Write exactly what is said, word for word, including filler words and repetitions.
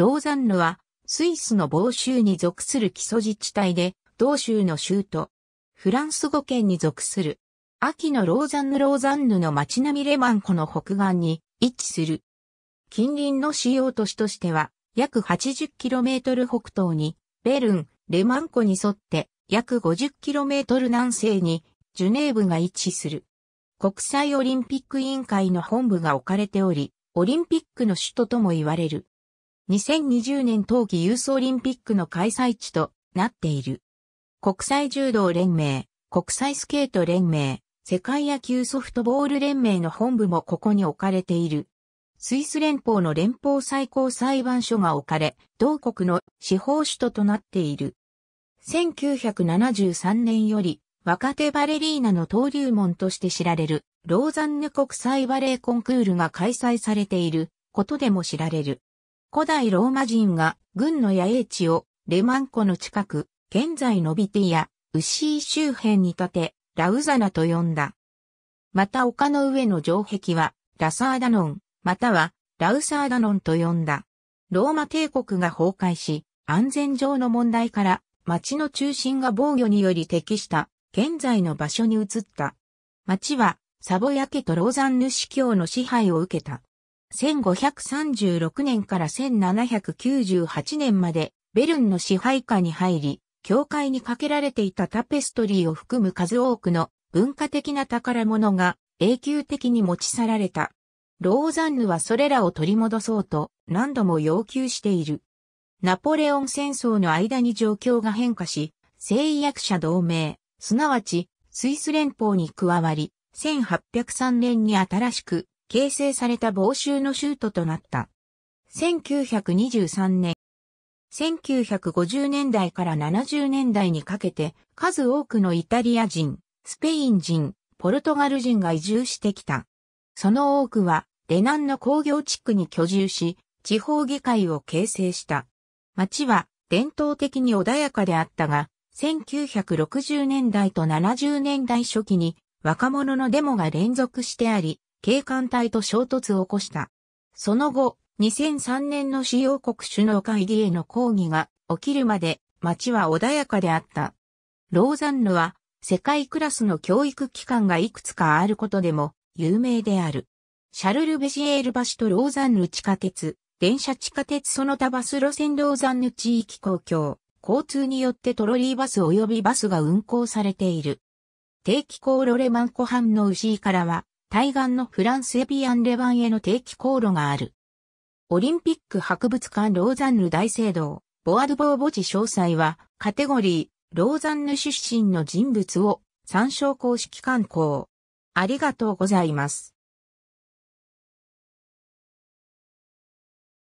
ローザンヌは、スイスのボー州に属する基礎自治体で、同州の州都、フランス語圏に属する。秋のローザンヌローザンヌの町並みレマン湖の北岸に位置する。近隣の主要都市としては、約 はちじゅっキロメートル 北東に、ベルン、レマン湖に沿って、約 ごじゅっキロメートル 南西に、ジュネーブが位置する。国際オリンピック委員会の本部が置かれており、オリンピックの首都とも言われる。にせんにじゅうねん冬季ユースオリンピックの開催地となっている。国際柔道連盟、国際スケート連盟、世界野球ソフトボール連盟の本部もここに置かれている。スイス連邦の連邦最高裁判所が置かれ、同国の司法首都となっている。せんきゅうひゃくななじゅうさんねんより若手バレリーナの登竜門として知られるローザンヌ国際バレエコンクールが開催されていることでも知られる。古代ローマ人が軍の野営地をレマン湖の近く、現在のビティやウシー周辺に建て、ラウザナと呼んだ。また丘の上の城壁はラサーダノン、またはラウサーダノンと呼んだ。ローマ帝国が崩壊し、安全上の問題から町の中心が防御により適した現在の場所に移った。町はサヴォヤ家とローザンヌ司教の支配を受けた。せんごひゃくさんじゅうろくねんからせんななひゃくきゅうじゅうはちねんまでベルンの支配下に入り、教会にかけられていたタペストリーを含む数多くの文化的な宝物が永久的に持ち去られた。ローザンヌはそれらを取り戻そうと何度も要求している。ナポレオン戦争の間に状況が変化し、制約者同盟、すなわちスイス連邦に加わり、せんはっぴゃくさんねんに新しく形成されたボー州の州都となった。せんきゅうひゃくにじゅうさんねん。せんきゅうひゃくごじゅうねんだいからななじゅうねんだいにかけて数多くのイタリア人、スペイン人、ポルトガル人が移住してきた。その多くはレナンの工業地区に居住し、地方議会を形成した。町は伝統的に穏やかであったが、せんきゅうひゃくろくじゅうねんだいとななじゅうねんだい初期に若者のデモが連続してあり、警官隊と衝突を起こした。その後、にせんさんねんの主要国首脳会議への抗議が起きるまで町は穏やかであった。ローザンヌは世界クラスの教育機関がいくつかあることでも有名である。シャルル・ベジエール橋とローザンヌ地下鉄、電車地下鉄その他バス路線ローザンヌ地域公共、交通によってトロリーバス及びバスが運行されている。定期航路レマン湖畔の牛からは対岸のフランスエビアンレバンへの定期航路がある。オリンピック博物館ローザンヌ大聖堂、ボアドボー墓地詳細は、カテゴリー、ローザンヌ出身の人物を参照公式刊行。ありがとうございます。